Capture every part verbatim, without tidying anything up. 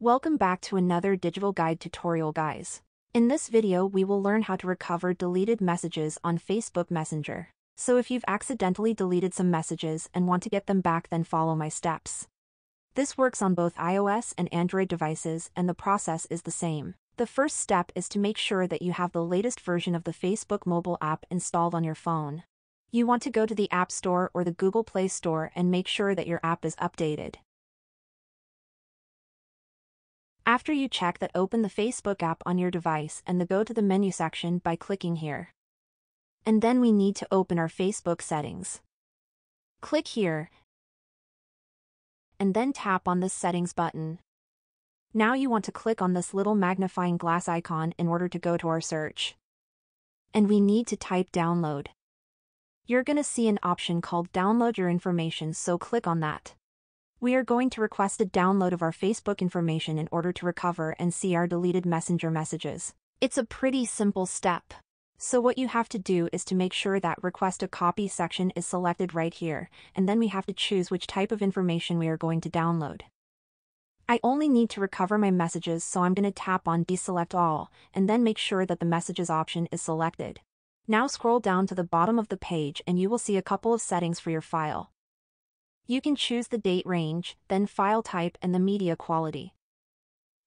Welcome back to another Digital Guide tutorial, guys. In this video we will learn how to recover deleted messages on Facebook Messenger. So if you've accidentally deleted some messages and want to get them back, then follow my steps. This works on both iOS and Android devices, and the process is the same. The first step is to make sure that you have the latest version of the Facebook mobile app installed on your phone. You want to go to the App Store or the Google Play Store and make sure that your app is updated. After you check that, open the Facebook app on your device and then go to the menu section by clicking here. And then we need to open our Facebook settings. Click here. And then tap on this settings button. Now you want to click on this little magnifying glass icon in order to go to our search. And we need to type download. You're going to see an option called download your information, so click on that. We are going to request a download of our Facebook information in order to recover and see our deleted Messenger messages. It's a pretty simple step. So what you have to do is to make sure that request a copy section is selected right here, and then we have to choose which type of information we are going to download. I only need to recover my messages, so I'm going to tap on deselect all, and then make sure that the messages option is selected. Now scroll down to the bottom of the page and you will see a couple of settings for your file. You can choose the date range, then file type and the media quality.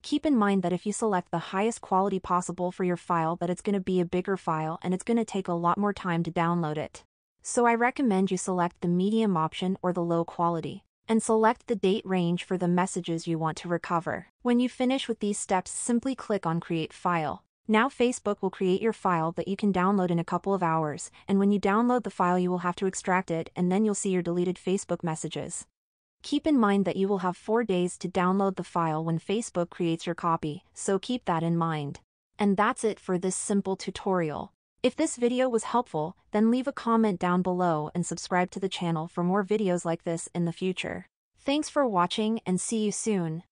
Keep in mind that if you select the highest quality possible for your file, that it's going to be a bigger file and it's going to take a lot more time to download it. So I recommend you select the medium option or the low quality, and select the date range for the messages you want to recover. When you finish with these steps, simply click on Create File. Now Facebook will create your file that you can download in a couple of hours, and when you download the file you will have to extract it, and then you'll see your deleted Facebook messages. Keep in mind that you will have four days to download the file when Facebook creates your copy, so keep that in mind. And that's it for this simple tutorial. If this video was helpful, then leave a comment down below and subscribe to the channel for more videos like this in the future. Thanks for watching and see you soon.